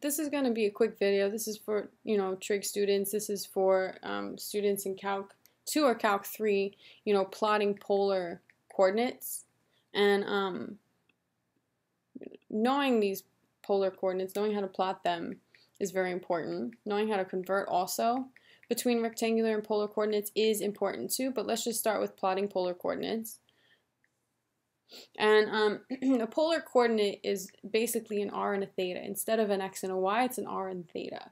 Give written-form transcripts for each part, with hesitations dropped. this is going to be a quick video. This is for, you know, trig students. This is for students in Calc 2 or Calc 3, you know, plotting polar coordinates. And knowing these polar coordinates, knowing how to plot them is very important. Knowing how to convert also between rectangular and polar coordinates is important too, but let's just start with plotting polar coordinates. And a polar coordinate is basically an r and a theta. Instead of an x and a y, it's an r and theta.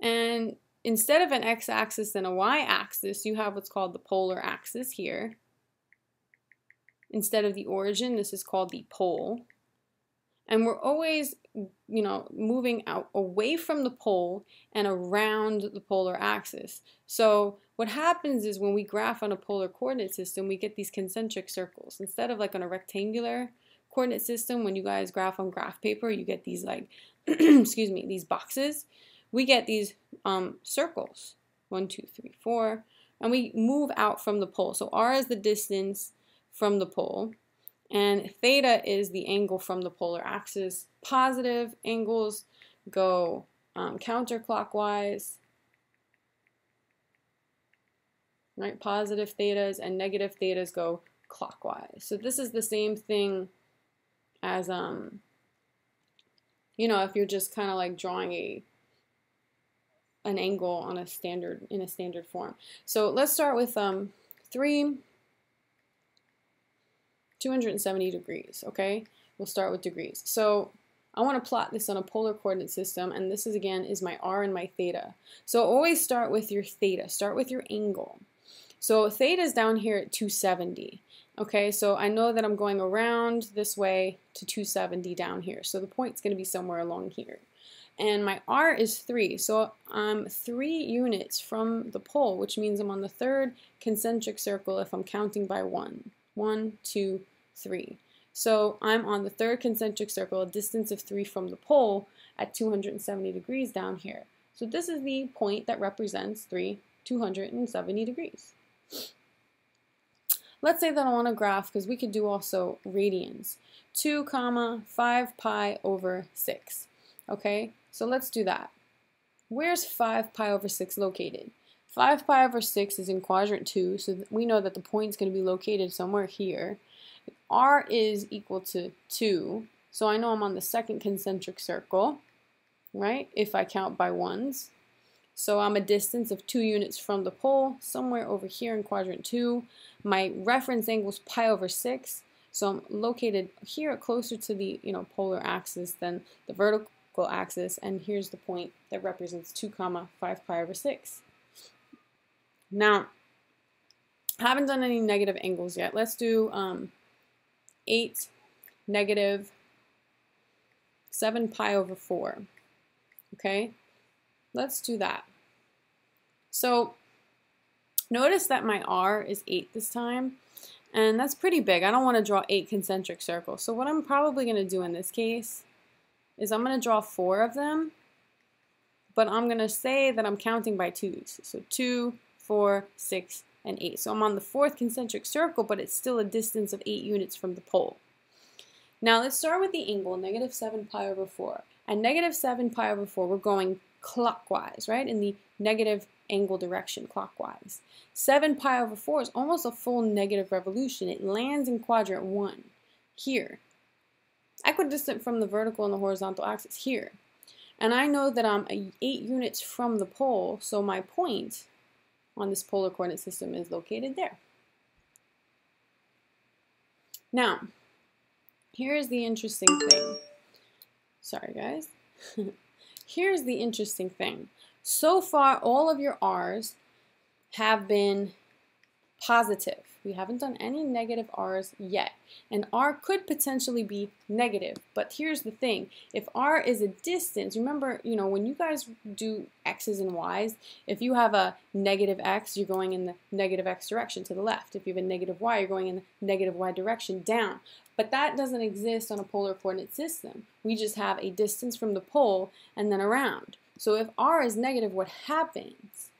And instead of an x-axis and a y-axis, you have what's called the polar axis here. Instead of the origin, this is called the pole. And we're always, you know, moving out away from the pole and around the polar axis. So what happens is when we graph on a polar coordinate system, we get these concentric circles. Instead of like on a rectangular coordinate system, when you guys graph on graph paper, you get these like, excuse me, these boxes. We get these circles, 1, 2, 3, 4, and we move out from the pole. So r is the distance from the pole, and theta is the angle from the polar axis. Positive angles go counterclockwise, right? Positive thetas and negative thetas go clockwise. So this is the same thing as, you know, if you're just kind of like drawing an angle on a standard, in a standard form. So let's start with 270 degrees, okay? We'll start with degrees. So I want to plot this on a polar coordinate system, and this is, again, is my r and my theta. So always start with your theta. Start with your angle. So theta is down here at 270, okay? So I know that I'm going around this way to 270 down here. So the point's going to be somewhere along here. And my r is 3, so I'm 3 units from the pole, which means I'm on the third concentric circle if I'm counting by 1. 1, 2, 3. So I'm on the third concentric circle, a distance of 3 from the pole at 270 degrees down here. So this is the point that represents 270 degrees. Let's say that I want to graph, because we could do also radians, 2, 5 pi over 6. Okay, so let's do that. Where's 5 pi over 6 located? 5 pi over 6 is in quadrant 2, so we know that the point's going to be located somewhere here. R is equal to 2, so I know I'm on the second concentric circle, right, if I count by 1s. So I'm a distance of 2 units from the pole, somewhere over here in quadrant 2. My reference angle is pi over 6, so I'm located here closer to the, you know, polar axis than the vertical axis, and here's the point that represents 2, 5 pi over 6. Now, I haven't done any negative angles yet. Let's do 8, -7 pi over 4. Okay, let's do that. So notice that my r is 8 this time, and that's pretty big. I don't want to draw 8 concentric circles. So what I'm probably going to do in this case is I'm going to draw 4 of them, but I'm going to say that I'm counting by 2s. So 2, 4, 6, and 8. So I'm on the fourth concentric circle, but it's still a distance of 8 units from the pole. Now let's start with the angle, -7 pi over 4. At -7 pi over 4, we're going clockwise, right? In the negative angle direction, clockwise. 7 pi over 4 is almost a full negative revolution. It lands in quadrant 1 here, equidistant from the vertical and the horizontal axis here. And I know that I'm 8 units from the pole, so my point on this polar coordinate system is located there. Now, here's the interesting thing. Sorry, guys. Here's the interesting thing. So far, all of your r's have been positive. We haven't done any negative r's yet, and r could potentially be negative, but here's the thing. If r is a distance, remember, you know, when you guys do x's and y's, if you have a negative x, you're going in the negative x direction to the left. If you have a negative y, you're going in the negative y direction down. But that doesn't exist on a polar coordinate system. We just have a distance from the pole and then around. So if r is negative, what happens?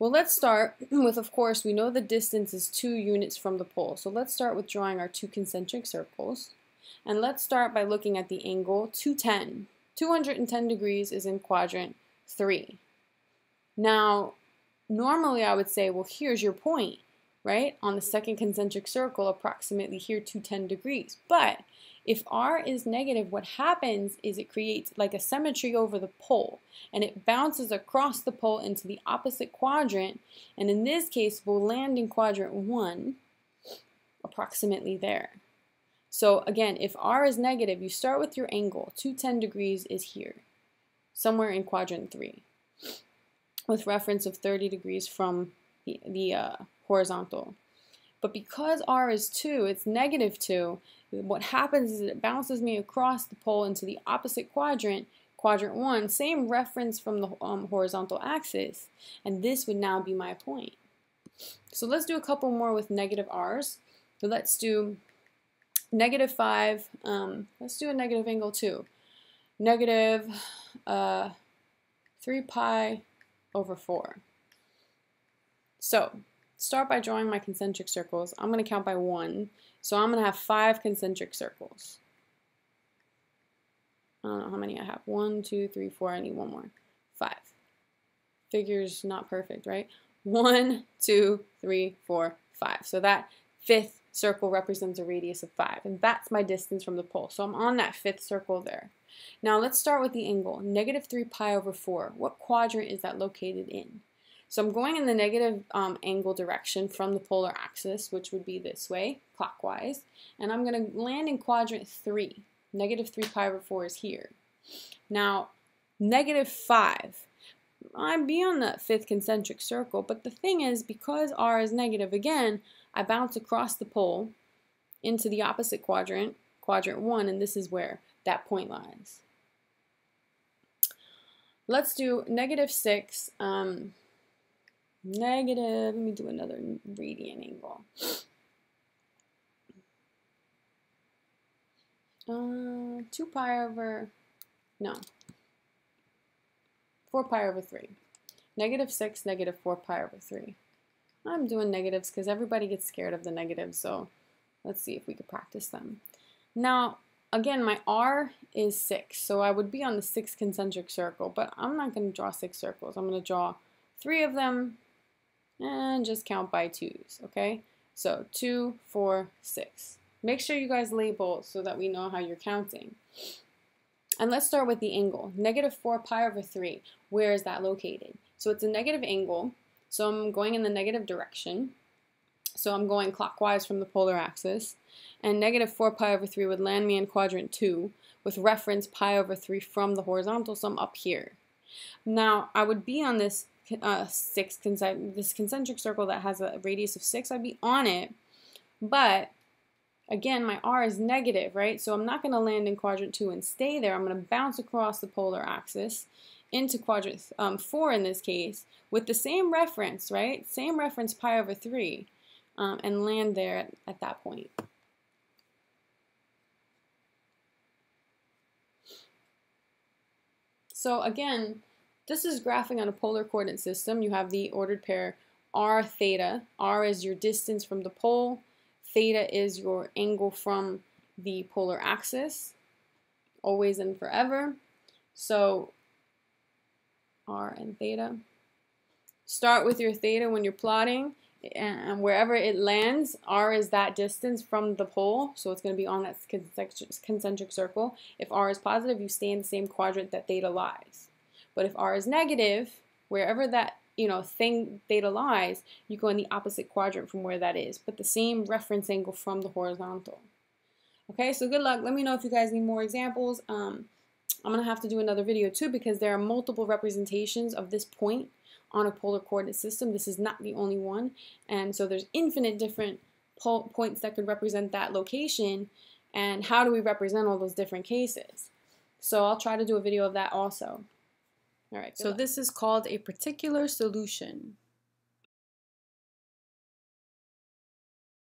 Well, let's start with, of course, we know the distance is 2 units from the pole. So let's start with drawing our 2 concentric circles. And let's start by looking at the angle 210. 210 degrees is in quadrant 3. Now, normally I would say, well, here's your point, right? On the second concentric circle, approximately here 210 degrees. But if r is negative, what happens is it creates like a symmetry over the pole, and it bounces across the pole into the opposite quadrant, and in this case, we'll land in quadrant 1, approximately there. So again, if r is negative, you start with your angle. 210 degrees is here, somewhere in quadrant 3, with reference of 30 degrees from the horizontal. But because r is 2, it's negative 2, what happens is it bounces me across the pole into the opposite quadrant, quadrant 1, same reference from the horizontal axis, and this would now be my point. So let's do a couple more with negative r's. So let's do negative 5, let's do a negative angle too. Negative 3 pi over 4. So start by drawing my concentric circles. I'm going to count by 1, so I'm going to have 5 concentric circles. I don't know how many I have. 1, 2, 3, 4, I need one more. 5. Figure's not perfect, right? 1, 2, 3, 4, 5. So that 5th circle represents a radius of 5, and that's my distance from the pole. So I'm on that 5th circle there. Now let's start with the angle, negative 3 pi over 4. What quadrant is that located in? So I'm going in the negative angle direction from the polar axis, which would be this way, clockwise, and I'm going to land in quadrant 3. Negative 3 pi over 4 is here. Now, negative 5. I'd be on the 5th concentric circle, but the thing is, because r is negative again, I bounce across the pole into the opposite quadrant, quadrant 1, and this is where that point lies. Let's do negative 6. Negative, let me do another radian angle. Four pi over three. Negative 6, negative 4 pi over 3. I'm doing negatives because everybody gets scared of the negatives, so let's see if we could practice them. Now, again, my r is 6, so I would be on the 6th concentric circle, but I'm not going to draw 6 circles. I'm going to draw 3 of them, and just count by 2s, okay? So 2, 4, 6. Make sure you guys label so that we know how you're counting. And let's start with the angle, negative 4 pi over 3. Where is that located? So it's a negative angle, so I'm going in the negative direction. So I'm going clockwise from the polar axis, and negative 4 pi over 3 would land me in quadrant 2 with reference pi over 3 from the horizontal, so I'm up here. Now, I would be on this this concentric circle that has a radius of 6, I'd be on it, but again, my r is negative, right? So I'm not going to land in quadrant 2 and stay there. I'm going to bounce across the polar axis into quadrant 4 in this case with the same reference, right? Same reference, pi over 3, and land there at that point. So again, this is graphing on a polar coordinate system. You have the ordered pair r, theta. R is your distance from the pole. Theta is your angle from the polar axis, always and forever. So r and theta. Start with your theta when you're plotting, and wherever it lands, r is that distance from the pole, so it's going to be on that concentric circle. If r is positive, you stay in the same quadrant that theta lies. But if r is negative, wherever that thing theta lies, you go in the opposite quadrant from where that is, but the same reference angle from the horizontal. Okay, so good luck. Let me know if you guys need more examples. I'm going to have to do another video too, because there are multiple representations of this point on a polar coordinate system. This is not the only one, and so there's infinite different points that could represent that location, and how do we represent all those different cases? So I'll try to do a video of that also. All right, so this is called a particular solution.